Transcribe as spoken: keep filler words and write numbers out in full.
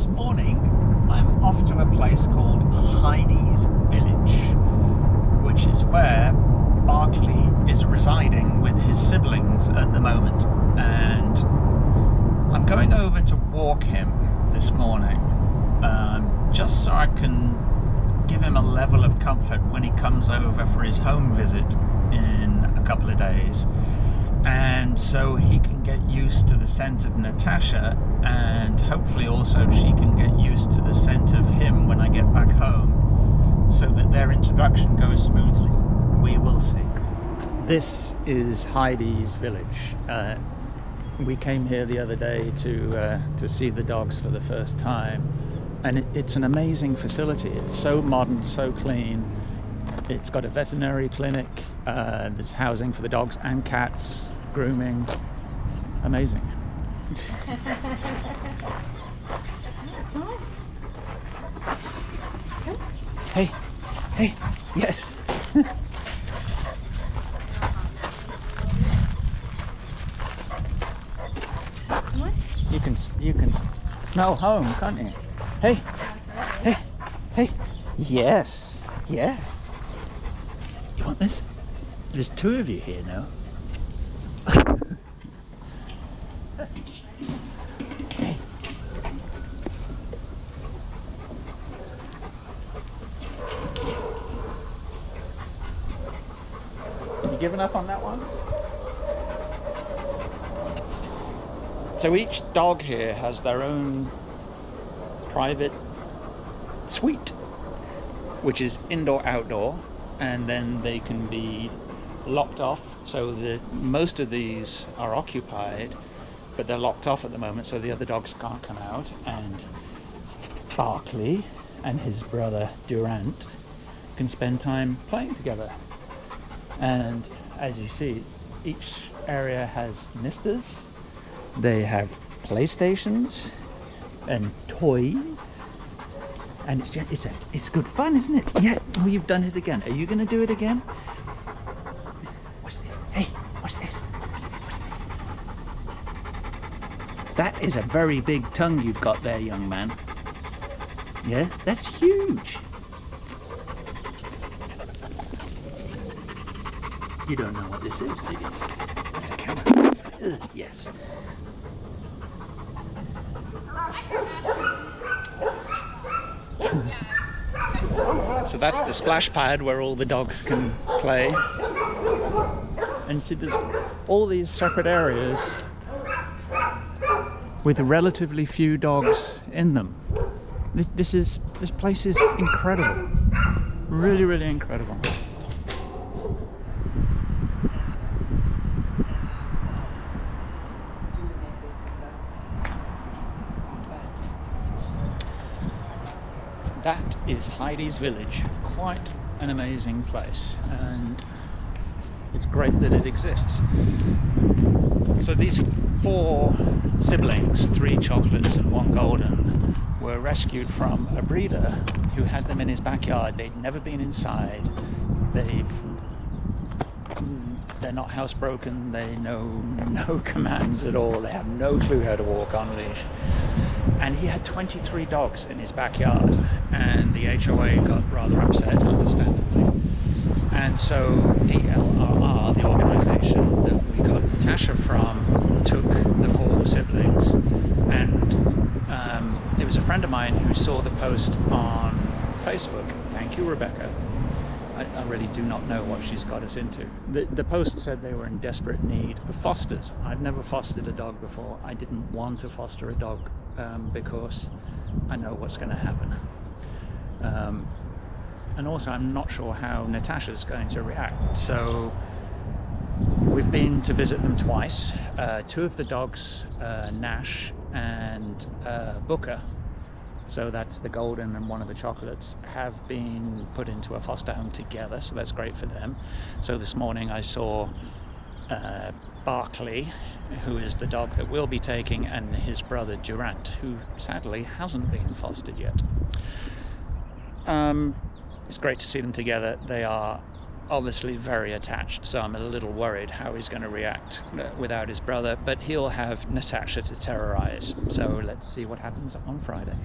this morning I'm off to a place called Heidi's Village, which is where Barkley is residing with his siblings at the moment, and I'm going over to walk him this morning um, just so I can give him a level of comfort when he comes over for his home visit in a couple of days, and so he can get used to the scent of Natasha, and hopefully also she can get used to the scent of him when I get back home, so that their introduction goes smoothly. We will see. This is Heidi's Village. Uh, we came here the other day to uh, to see the dogs for the first time, and it, it's an amazing facility. It's so modern, so clean. It's got a veterinary clinic, uh, there's housing for the dogs and cats, grooming, amazing. Hey, hey, yes. You can, you can smell home, can't you? Hey, hey, hey, yes, yes. You want this? There's two of you here now. Hey. You giving up on that one? So each dog here has their own private suite, which is indoor-outdoor. And then they can be locked off, so that most of these are occupied, but they're locked off at the moment, so the other dogs can't come out. And Barkley and his brother Durant can spend time playing together. And as you see, each area has nisters, they have PlayStations and toys. And it's, it's, a, it's good fun, isn't it? Yeah. Oh, you've done it again. Are you going to do it again? What's this? Hey, what's this? What's this? That is a very big tongue you've got there, young man. Yeah, that's huge. You don't know what this is, do you? That's a camera. Ugh, yes. So that's the splash pad where all the dogs can play, and see, there's all these separate areas with relatively few dogs in them. This is this place is incredible, really, really incredible. That is Heidi's Village, quite an amazing place, and it's great that it exists. So these four siblings, three chocolates and one golden, were rescued from a breeder who had them in his backyard. They'd never been inside, they've, they're not housebroken, they know no commands at all, they have no clue how to walk on leash. And he had twenty-three dogs in his backyard, and the H O A got rather upset, understandably. And so D L R R, the organisation that we got Natasha from, took the four siblings. And um, it was a friend of mine who saw the post on Facebook. Thank you, Rebecca. I, I really do not know what she's got us into. The, the post said they were in desperate need of fosters. I've never fostered a dog before. I didn't want to foster a dog Um, because I know what's going to happen, um, and also I'm not sure how Natasha's going to react. So we've been to visit them twice. Uh, two of the dogs, uh, Nash and uh, Booker, so that's the golden and one of the chocolates, have been put into a foster home together, so that's great for them. So this morning I saw uh, Barkley, who is the dog that we'll be taking, and his brother Durant, who sadly hasn't been fostered yet. Um, it's great to see them together. They are obviously very attached, so I'm a little worried how he's going to react without his brother, but he'll have Natasha to terrorize. So let's see what happens on Friday.